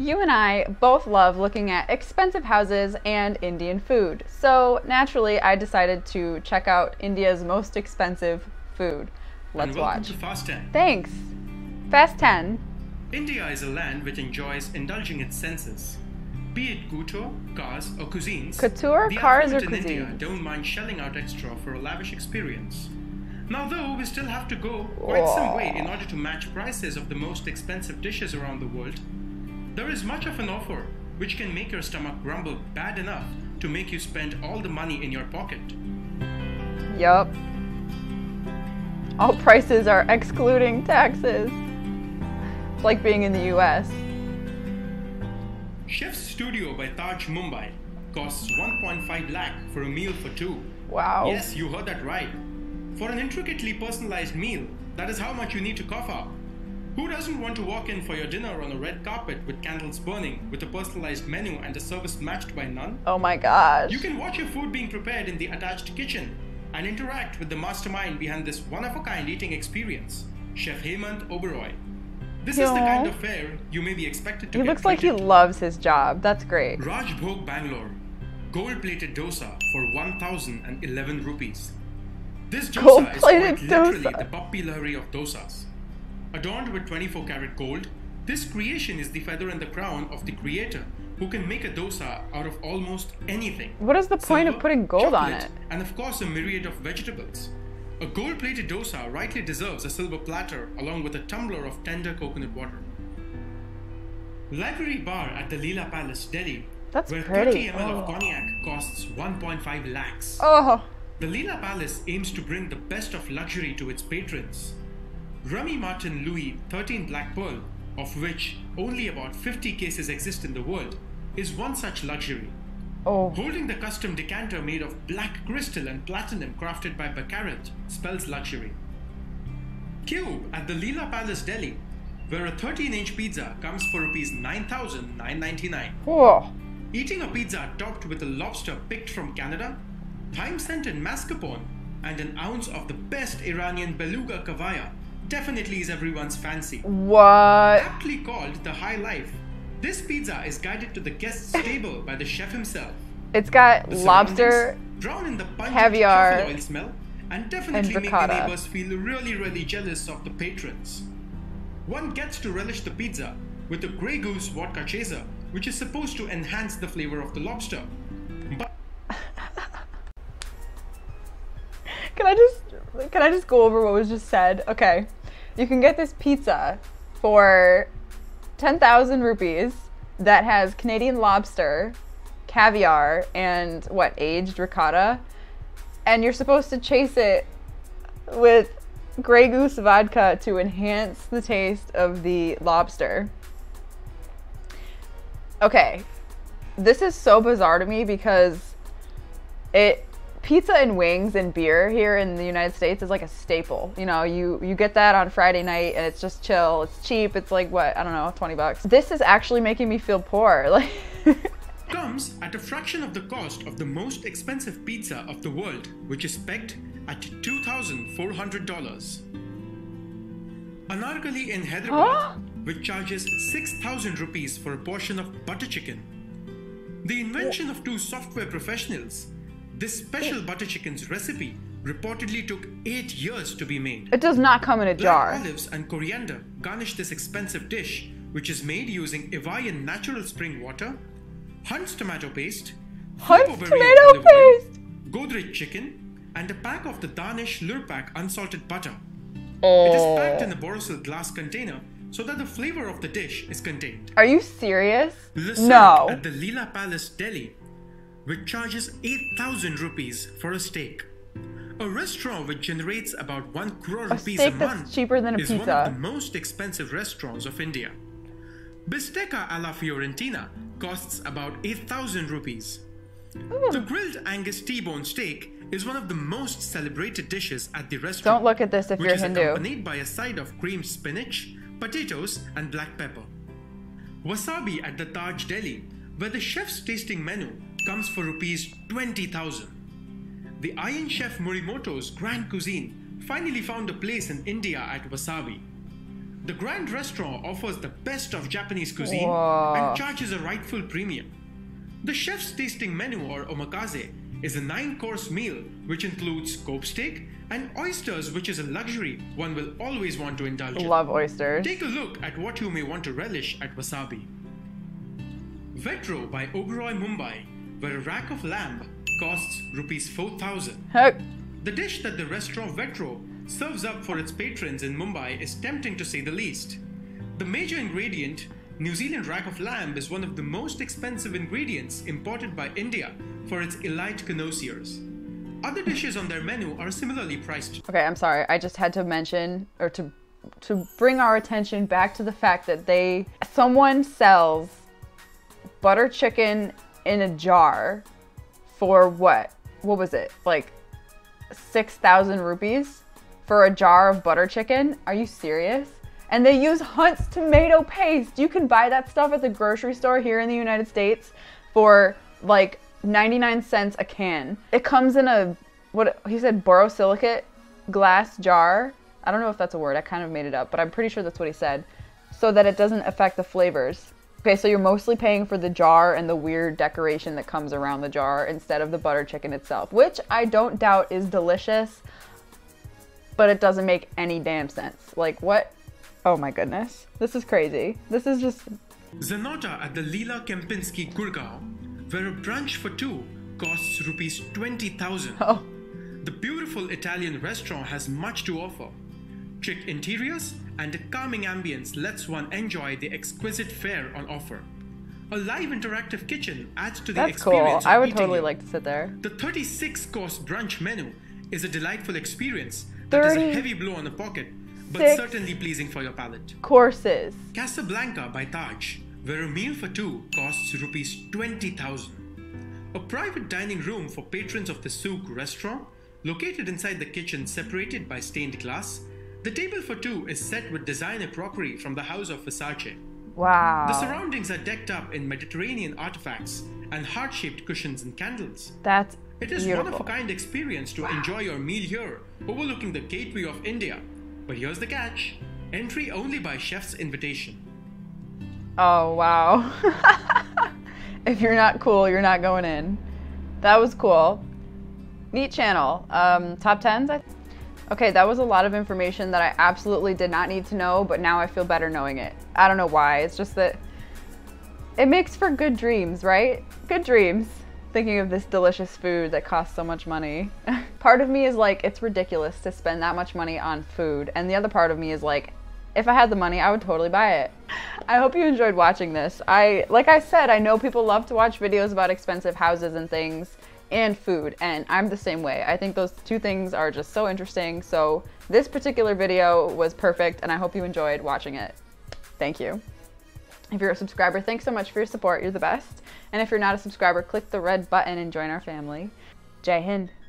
You and I both love looking at expensive houses and Indian food, so naturally I decided to check out India's most expensive food. Let's watch. To Fast 10. Thanks. Fast 10. India is a land which enjoys indulging its senses. Be it couture, cars, or cuisines, the affluent in India don't mind shelling out extra for a lavish experience. Now though, we still have to go quite some way in order to match prices of the most expensive dishes around the world. There is much of an offer which can make your stomach grumble bad enough to make you spend all the money in your pocket. Yup. All prices are excluding taxes. It's like being in the US. Chef's Studio by Taj, Mumbai costs 1.5 lakh for a meal for two. Wow. Yes, you heard that right. For an intricately personalized meal, that is how much you need to cough up. Who doesn't want to walk in for your dinner on a red carpet with candles burning, with a personalized menu and a service matched by none? Oh my gosh. You can watch your food being prepared in the attached kitchen and interact with the mastermind behind this one-of-a-kind eating experience, Chef Hemant Oberoi. This is the kind of fare you may be expected to get. He looks like he loves his job. That's great. Raj Bhog, Bangalore. Gold-plated dosa for 1,011 rupees. This dosa is quite literally the Bappi Lahari of dosas. Adorned with 24 karat gold, this creation is the feather and the crown of the creator who can make a dosa out of almost anything. What is the point of putting gold on it? And of course a myriad of vegetables. A gold-plated dosa rightly deserves a silver platter along with a tumbler of tender coconut water. Library bar at the Leela Palace, Delhi, where 30 ml of cognac costs 1.5 lakhs. Oh. The Leela Palace aims to bring the best of luxury to its patrons. Remy Martin Louis 13 Black Pearl, of which only about 50 cases exist in the world, is one such luxury. Oh. Holding the custom decanter made of black crystal and platinum crafted by Baccarat spells luxury. Cube at the Leela Palace, Delhi, where a 13-inch pizza comes for rupees 9,999. Oh. Eating a pizza topped with a lobster picked from Canada, thyme-scented mascarpone, and an ounce of the best Iranian beluga kavaya definitely is everyone's fancy. What? Aptly called the high life, this pizza is guided to the guest's table by the chef himself. It's got lobster, drown in the caviar, oil smell, and definitely make the neighbors feel really jealous of the patrons. One gets to relish the pizza with the Grey Goose vodka chaser, which is supposed to enhance the flavor of the lobster. But can I just go over what was just said? Okay. You can get this pizza for 10,000 rupees that has Canadian lobster, caviar, and what, aged ricotta, and you're supposed to chase it with Grey Goose vodka to enhance the taste of the lobster. Okay, this is so bizarre to me because pizza and wings and beer here in the United States is like a staple. You know, you get that on Friday night and it's just chill, it's cheap, it's like what, I don't know, 20 bucks. This is actually making me feel poor. Like comes at a fraction of the cost of the most expensive pizza of the world, which is pegged at $2,400. Anarkali in Hyderabad, which charges 6,000 rupees for a portion of butter chicken. The invention of two software professionals, this special butter chicken's recipe reportedly took 8 years to be made. It does not come in a jar. Black olives and coriander garnish this expensive dish, which is made using Ivayan natural spring water, Hunt's tomato paste, Godrich chicken, and a pack of the Danish Lurpak unsalted butter. It is packed in a Borosil glass container so that the flavor of the dish is contained. Are you serious? No. At the Leela Palace, Delhi, which charges 8,000 rupees for a steak. A restaurant which generates about 1 crore rupees a month is one of the most expensive restaurants of India. Bistecca alla Fiorentina costs about 8,000 rupees. Ooh. The grilled Angus T-bone steak is one of the most celebrated dishes at the restaurant. Don't look at this if you're Hindu. Which is accompanied by a side of creamed spinach, potatoes, and black pepper. Wasabi at the Taj, Delhi, where the chef's tasting menu comes for rupees 20,000. The Iron Chef Morimoto's grand cuisine finally found a place in India at Wasabi. The Grand Restaurant offers the best of Japanese cuisine and charges a rightful premium. The chef's tasting menu, or omakase, is a 9-course meal which includes Kobe steak and oysters, which is a luxury one will always want to indulge in. Love oysters. Take a look at what you may want to relish at Wasabi. Vetro by Oberoi Mumbai, where a rack of lamb costs ₹4,000. The dish that the restaurant Vetro serves up for its patrons in Mumbai is tempting to say the least. The major ingredient, New Zealand rack of lamb, is one of the most expensive ingredients imported by India for its elite connoisseurs. Other dishes on their menu are similarly priced. Okay, I'm sorry. I just had to mention, or to bring our attention back to the fact that someone sells butter chicken in a jar for what? What was it? Like 6,000 rupees for a jar of butter chicken? Are you serious? And they use Hunt's tomato paste. You can buy that stuff at the grocery store here in the United States for like 99 cents a can. It comes in a, what he said, borosilicate glass jar. I don't know if that's a word. I kind of made it up, but I'm pretty sure that's what he said, so that it doesn't affect the flavors. Okay, so you're mostly paying for the jar and the weird decoration that comes around the jar instead of the butter chicken itself, which I don't doubt is delicious, but it doesn't make any damn sense. Like, what? Oh my goodness. This is crazy. This is just... Zenota at the Leela Kempinski, Gurgaon, where a brunch for two costs ₹20,000. Oh. The beautiful Italian restaurant has much to offer. Chic interiors and a calming ambience lets one enjoy the exquisite fare on offer. A live interactive kitchen adds to the experience. That's cool. I would totally like to sit there. The 36-course brunch menu is a delightful experience that is a heavy blow on the pocket, but certainly pleasing for your palate. Courses. Casablanca by Taj, where a meal for two costs ₹20,000. A private dining room for patrons of the souk restaurant, located inside the kitchen separated by stained glass. The table for two is set with designer crockery from the house of Versace. Wow. The surroundings are decked up in Mediterranean artifacts and heart-shaped cushions and candles. That's beautiful. It is one-of-a-kind experience to enjoy your meal here, overlooking the gateway of India. But here's the catch. Entry only by chef's invitation. Oh, wow. If you're not cool, you're not going in. That was cool. Neat channel. Top 10s, I think. Okay, that was a lot of information that I absolutely did not need to know, but now I feel better knowing it. I don't know why. It's just that it makes for good dreams, right? Good dreams. Thinking of this delicious food that costs so much money. Part of me is like, it's ridiculous to spend that much money on food. And the other part of me is like, if I had the money, I would totally buy it. I hope you enjoyed watching this. Like I said, I know people love to watch videos about expensive houses and things, and food, and I'm the same way. I think those two things are just so interesting, so this particular video was perfect, and I hope you enjoyed watching it. Thank you. If you're a subscriber, thanks so much for your support. You're the best. And if you're not a subscriber, click the red button and join our family. Jai Hind.